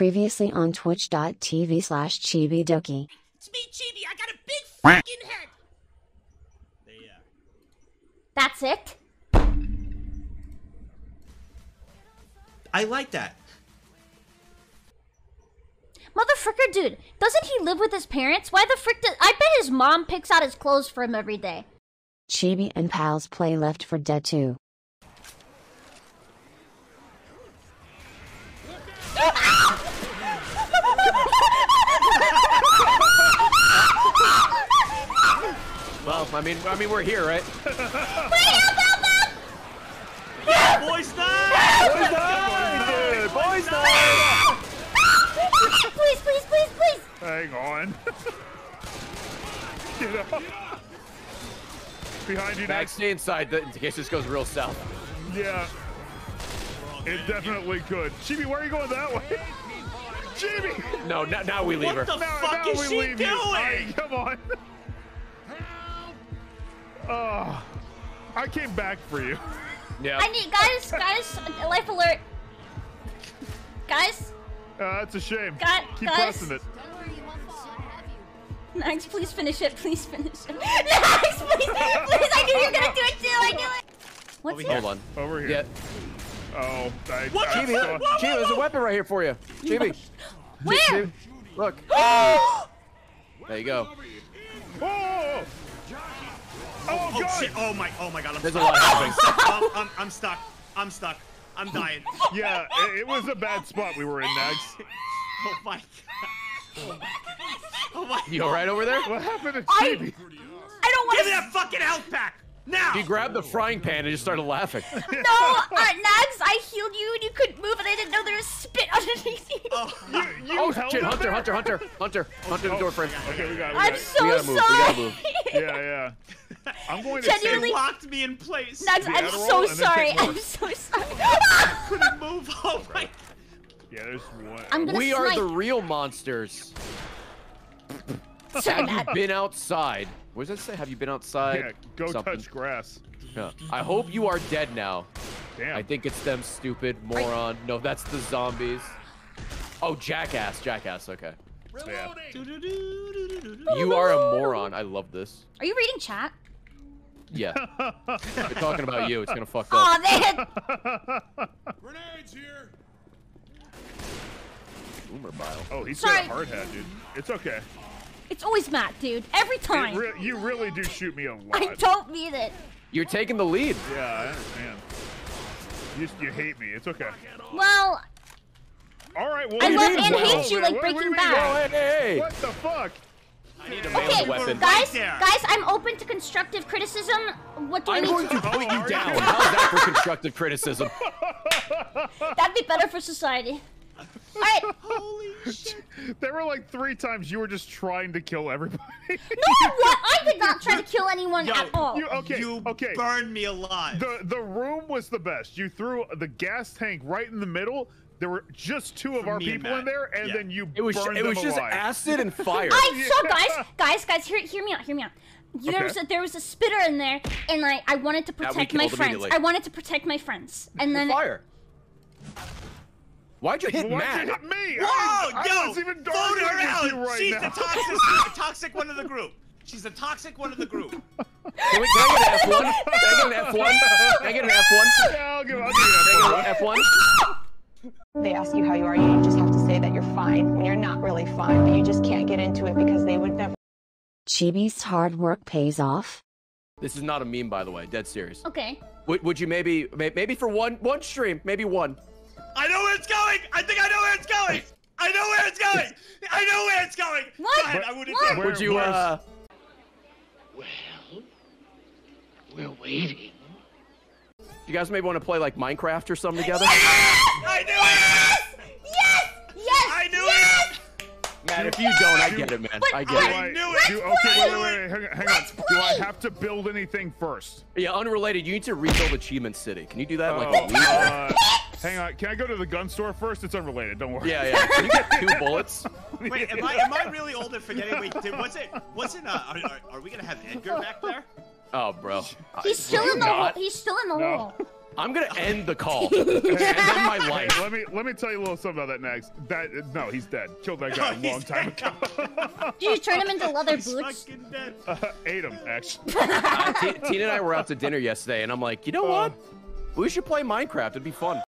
previously on twitch.tv/chibidoki. It's me, Chibi. I got a big fucking head. There you are. That's it. I like that. Motherfucker, dude, doesn't he live with his parents? Why the frick does... I bet his mom picks out his clothes for him every day. Chibi and pals play Left 4 Dead 2. Well, I mean, we're here, right? Wait, help! Yeah, boys night! Boys night, dude! Boys night! Please, please, please, please! Hang on. Get up. Behind you, Nagzz. Stay inside in case this goes real south. Yeah. It definitely could. Chibi, why are you going that way? Chibi! No, now we leave her. What the fuck is she doing? Right, come on. Oh, I came back for you. Yeah. I need, guys, life alert. Guys. That's a shame. Keep pressing it. Don't worry, you won't fall. I have you. Nagzz, please finish it. Please finish it. Nagzz, please, please. I knew you were gonna do it too. I knew it. What's here? Hold on. Over here. Yeah. Oh, Chibi, there's a weapon right here for you. Chibi. Where? Chibi. Look. There you go. Oh! Oh, God. Shit. Oh my God. There's a lot happening. I'm stuck. I'm stuck. I'm dying. Yeah, it was a bad spot we were in, Nagzz. Oh my God. Oh my God. You all right over there? What happened to Chibi? I don't want to. Give me that fucking health pack now. He grabbed the frying pan and just started laughing. No, Nagzz, I healed you and you couldn't move, and I didn't know there was spit underneath you. Oh, you held shit, Hunter, the door frame. Okay, we got it. I'm so sorry. We gotta move. Yeah. I'm going to say you locked me in place. Nagzz, I'm so sorry. I couldn't move. Oh my God. Yeah, there's one. We are the real monsters. Have you been outside? What does that say? Have you been outside? Yeah, go touch grass. Yeah. I hope you are dead now. Damn. I think it's them stupid moron. No, that's the zombies. Oh, jackass. Okay. Yeah. You are a moron. I love this. Are you reading chat? Yeah. They're talking about you. It's gonna fuck up. Aw, they had grenades here. Boomer bile. Oh, he's got a hard hat, dude. It's okay. It's always Matt, dude. Every time. You really do shoot me a lot. I don't mean it. You're taking the lead. Yeah, I understand. You hate me. It's okay. Well. All right. Well, I love and hate you like Breaking Bad. Hey. What the fuck? I need a weapon. Guys, I'm open to constructive criticism. What do I need? I'm going to put you down. How's that for constructive criticism? That'd be better for society. All right. Holy shit. There were like 3 times you were just trying to kill everybody. No, what? I did not try to kill anyone at all. You burned me alive. The room was the best. You threw the gas tank right in the middle. There were just 2 of our people in there, and then you burned them alive. It was just acid and fire. So guys, hear me out. There was a spitter in there, and I wanted to protect my friends. And then fire. Why'd you hit Matt? Why'd you hit me? Whoa, yo! Vote her out! She's the toxic one of the group. She's the toxic one of the group. Can I get an F1? Yeah, I'll give it an F1. They ask you how you are, you just have to say that you're fine when you're not really fine, but you just can't get into it because they would never. Chibi's hard work pays off. This is not a meme, by the way. Dead serious. Okay. Would you maybe for one stream, maybe one. I know where it's going. I think I know where it's going. I know where it's going. I know where it's going. What? God, what? Would you Well, we're waiting. You guys maybe want to play like Minecraft or something together. Yes! I knew it. Yes. I knew it. Man, if you don't, I get it, man. But I get it. Okay, wait. Hang on. Do I have to build anything first? Yeah, unrelated. You need to rebuild Achievement City. Can you do that? Hang on, can I go to the gun store first? It's unrelated, don't worry. Yeah. Can you get 2 bullets? Wait, am I really old and forgetting? Wait, dude, are we gonna have Edgar back there? Oh, bro. He's still in the hole. I'm gonna end the call. End my life. Hey, let me tell you a little something about that, Nagzz. No, he's dead. Killed that guy a long time ago. Did you turn him into leather boots? Fucking dead. Ate him, actually. Tina and I were out to dinner yesterday, and I'm like, you know what? We should play Minecraft. It'd be fun.